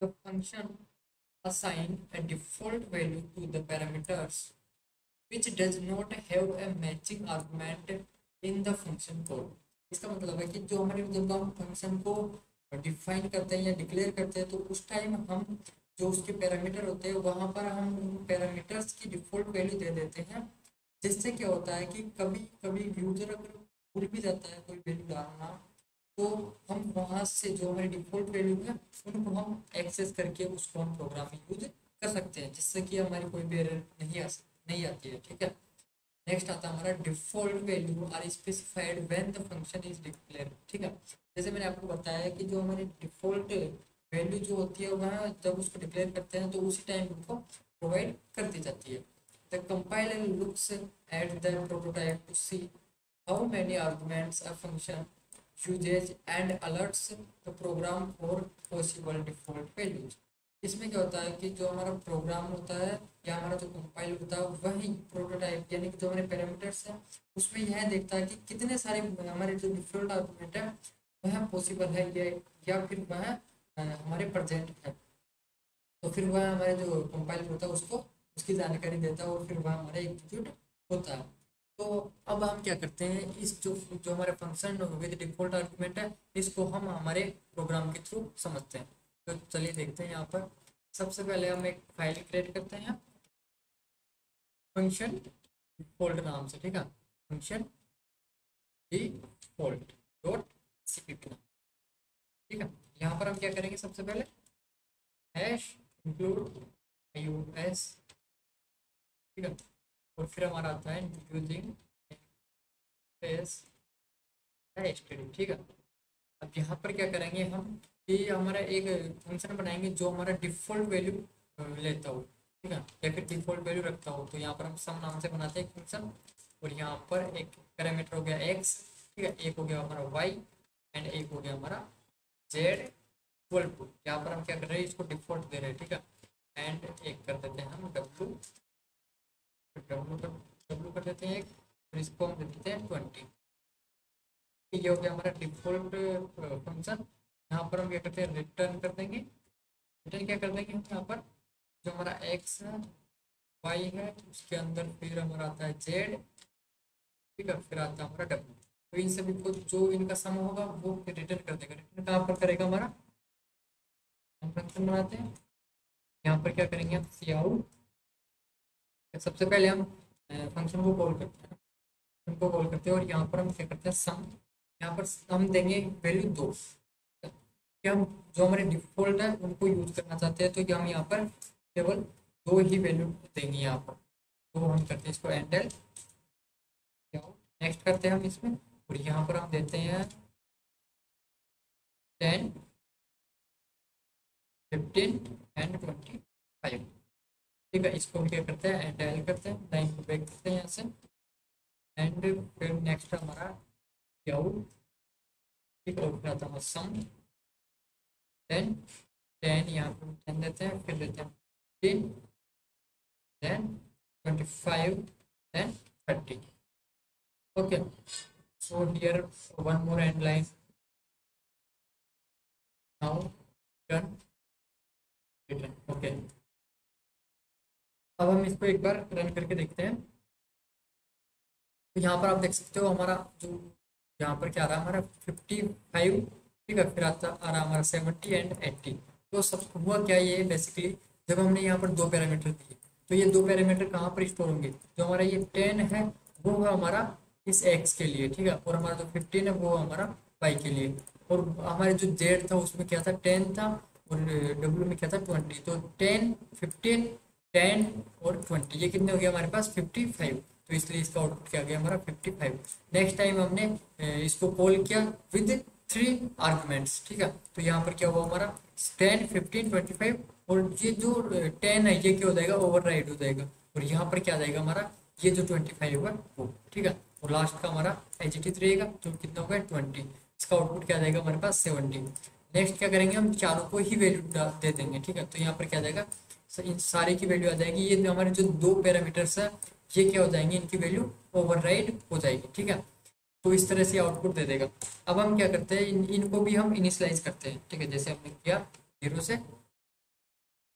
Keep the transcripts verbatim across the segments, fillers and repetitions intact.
the function assign a default value to the parameters which does not have a matching argument in the function code. इसका मतलब है कि जो हमारे जब हम फंक्शन को डिफाइन करते हैं या डिक्लेयर करते हैं तो उस टाइम हम जो उसके पैरामीटर होते हैं वहां पर हम पैरामीटर्स की डिफॉल्ट वैल्यू दे देते हैं, जिससे क्या होता है कि कभी कभी यूजर अगर भूल भी जाता है कोई वैल्यू डालना तो हम वहां से जो हमारी डिफॉल्ट वैल्यू है उनको हम एक्सेस करके उसको हम प्रोग्राम में यूज कर सकते हैं, जिससे कि हमारी कोई भी एरर नहीं आ नहीं आती है। ठीक है, नेक्स्ट आता है हमारा default value are specified when the function is declared. ठीक है, जैसे मैंने आपको बताया कि जो हमारी डिफॉल्ट वैल्यू जो होती है वह जब उसको डिक्लेयर करते हैं तो उसी टाइम उनको प्रोवाइड कर दी जाती है। The compiler looks at the prototype to see how many arguments a function uses and alerts the program for possible default values. इसमें क्या होता है कि जो हमारा प्रोग्राम होता है या हमारा जो कंपाइल होता है वही प्रोटोटाइप यानी कि जो हमारे पैरामीटर्स हैं उसमें यह देखता है कि कितने सारे हमारे जो डिफॉल्ट आर्गूमेंट है वह पॉसिबल है या, या फिर वह हमारे प्रेजेंट है, तो फिर वह हमारे जो कंपाइल होता है उसको उसकी जानकारी देता है और फिर वह हमारा एग्जीक्यूट होता है। तो अब हम क्या करते हैं, इस जो जो हमारे फंक्शन विद डिफॉल्ट आर्गूमेंट है इसको हम हमारे प्रोग्राम के थ्रू समझते हैं। तो चलिए देखते हैं, यहाँ पर सबसे पहले हम एक फाइल क्रिएट करते हैं फंक्शन डिफॉल्ट नाम से। ठीक है, फंक्शन डिफॉल्ट डॉट सीपीपी। ठीक है, यहाँ पर हम क्या करेंगे, सबसे पहले हैश इंक्लूड आईओएस। ठीक है, और फिर हमारा आता है यूजिंग स्पेस हैश। ठीक है, अब यहाँ पर क्या करेंगे हम कि हमारा एक फंक्शन बनाएंगे जो हमारा डिफॉल्ट वैल्यू लेता हो, ठीक है, या फिर डिफॉल्ट वैल्यू रखता हो। तो यहाँ पर हम सम नाम से बनाते हैं फंक्शन, और यहाँ पर एक पैरामीटर हो गया एक्स, ठीक है, एक हो गया हमारा वाई एंड एक हो गया हमारा जेड इक्वल टू, यहाँ पर हम क्या कर रहे हैं इसको डिफॉल्ट दे रहे हैं। ठीक है, एंड एक कर देते हैं हम डब्लू डब्लू कर डब्लू कर देते हैं एक, और इसको हम दे देते हैं ट्वेंटी। ये हो गया हमारा डिफॉल्ट फंक्शन। यहाँ पर हम क्या करते हैं रिटर्न कर देंगे, रिटर्न क्या कर देंगे यहाँ पर जो हमारा एक्स है वाई है उसके अंदर फिर हमारा आता है जेड, ठीक है, फिर आता है हमारा डब्ल्यू। तो इन सभी को जो इनका सम होगा वो रिटर्न कर देगा। रिटर्न कहाँ पर करेगा हमारा, हम फंक्शन बनाते हैं, यहाँ पर क्या करेंगे हम सी आउट। सबसे पहले हम फंक्शन को कॉल करते हैं, फंक्शन को कॉल करते हैं और यहाँ पर हम क्या करते हैं सम, यहाँ पर हम देंगे वैल्यू दो। क्या हम जो हमारे डिफॉल्ट है उनको यूज करना चाहते हैं तो क्या हम यहाँ पर केवल दो ही वैल्यू देंगे यहाँ पर, तो हम करते हैं इसको एंडल नेक्स्ट करते हैं हम इसमें, और यहाँ पर हम देते हैं ten fifteen and twenty five. ठीक है, इसको हम क्या करते हैं एंडल करते हैं, लाइन को ब्रेक करते हैं यहाँ से एंड फिर नेक्स्ट हमारा आउट। ठीक है, सम टेन टेन यहाँ पर टेन देते हैं, फिर लेते हैं fifteen then twenty five then thirty. Okay, so here one more end line now done return. Okay, अब हम इसको एक बार रन करके देखते हैं। तो यहाँ पर आप देख सकते हो हमारा जो यहाँ पर क्या आ रहा है हमारा फिफ्टी फाइव, ठीक है, फिर आता आ रहा हमारा सेवेंटी एंड एट्टी। तो सब हुआ क्या, ये बेसिकली जब हमने यहाँ पर दो पैरामीटर दिए तो ये दो पैरामीटर कहाँ पर स्टोर होंगे, जो हमारा ये टेन है वो है हमारा इस एक्स के लिए, ठीक है, और हमारा जो फिफ्टीन है वो हमारा वाई के लिए, और हमारे जो जेड था उसमें क्या था टेन था और डब्ल्यू में क्या था ट्वेंटी। तो टेन फिफ्टीन टेन और ट्वेंटी ये कितने हो गया हमारे पास फिफ्टी फाइव, तो इसलिए इसका आउटपुट क्या गया हमारा फिफ्टी फाइव। नेक्स्ट टाइम हमने इसको कॉल किया विद थ्री आर्गूमेंट्स, ठीक है, तो यहाँ पर क्या हुआ हमारा टेन फिफ्टीन ट्वेंटी फाइव और ये जो टेन है ये क्या हो जाएगा ओवरराइड हो जाएगा, और यहाँ पर क्या जाएगा हमारा ये जो ट्वेंटी फाइव है वो, ठीक है, और लास्ट का हमारा एच टी रहेगा तो कितना होगा ट्वेंटी। इसका आउटपुट क्या जाएगा हमारे पास सेवेंटी। नेक्स्ट क्या करेंगे हम चारों को ही वैल्यू दे देंगे, ठीक है, तो यहाँ पर क्या जाएगा इन सारे की वैल्यू आ जाएगी, ये हमारे जो दो पैरामीटर्स है ये क्या हो जाएंगे इनकी वैल्यू ओवरराइड हो जाएगी, ठीक है, तो इस तरह से आउटपुट दे देगा। अब हम क्या करते हैं इन इनको भी हम इनिशियलाइज करते हैं, ठीक है, जैसे हमने किया जीरो से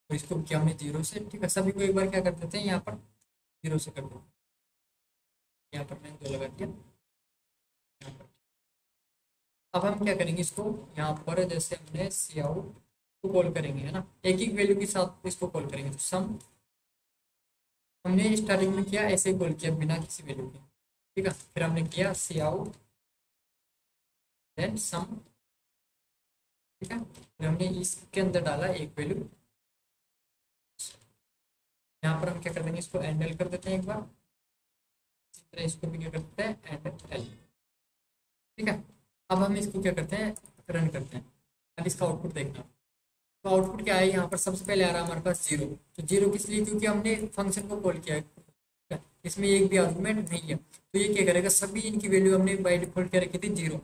तो इसको किया हमने जीरो से, ठीक है। सभी को एक बार क्या कर देते हैं, यहाँ पर जीरो से कर देते हैं, यहाँ पर मैंने दो लगा दिया। अब हम क्या करेंगे इसको यहाँ पर, जैसे हमने सी आउट को कॉल करेंगे, है ना, एक एक वैल्यू के साथ इसको कॉल करेंगे। तो सम हमने स्टार्टिंग में किया, ऐसे कॉल किया बिना किसी वैल्यू के, ठीक है। फिर हमने किया सी आउट देन सम, ठीक है। फिर हमने इसके अंदर डाला एक वैल्यू, यहाँ पर हम क्या कर देंगे इसको एंडल कर देते हैं एक बार, इसी तरह इसको भी क्या करते हैं एंड एल, ठीक है। अब हम इसको क्या करते हैं रन करते हैं, अब इसका आउटपुट देखना। तो आउटपुट क्या है, यहाँ पर सबसे पहले आ रहा है हमारे पास जीरो। तो जीरो किस लिए, क्योंकि हमने फंक्शन को कॉल किया है, इसमें एक भी आर्गूमेंट नहीं है। तो ये क्या करेगा, सभी इनकी वैल्यू हमने बाई डिफॉल्ट क्या रखी थी जीरो,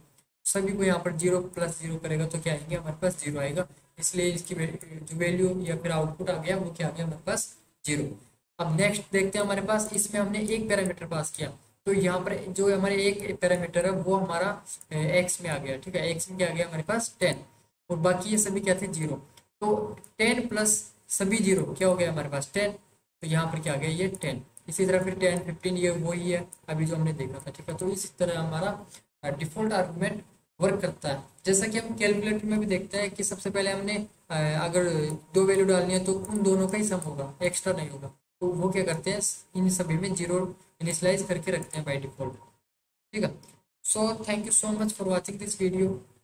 सभी को यहाँ पर जीरो प्लस जीरो करेगा तो क्या आएंगे हमारे पास जीरो आएगा, इसलिए इसकी जो वैल्यू या फिर आउटपुट आ गया वो क्या आ गया हमारे पास जीरो। अब नेक्स्ट देखते हैं हमारे पास, इसमें हमने एक पैरामीटर पास किया, तो यहाँ पर जो हमारे एक पैरामीटर है वो हमारा एक्स में आ गया, ठीक है। एक्स में क्या आ गया हमारे पास टेन, और बाकी ये सभी क्या थे जीरो। तो टेन प्लस सभी जीरो क्या हो गया हमारे पास टेन, तो यहाँ पर क्या आ गया ये टेन। इसी तरह फिर टेन फिफ्टीन ये वही है अभी जो हमने देखा था, ठीक है। तो इसी तरह हमारा डिफॉल्ट आर्गूमेंट वर्क करता है। जैसा कि हम कैलकुलेटर में भी देखते हैं कि सबसे पहले हमने अगर दो वैल्यू डालनी है तो उन दोनों का ही सम होगा, एक्स्ट्रा नहीं होगा। तो वो क्या करते हैं इन सभी में जीरो इनिशियलाइज करके रखते हैं बाय डिफॉल्ट, ठीक है। So thank you so much for watching this video.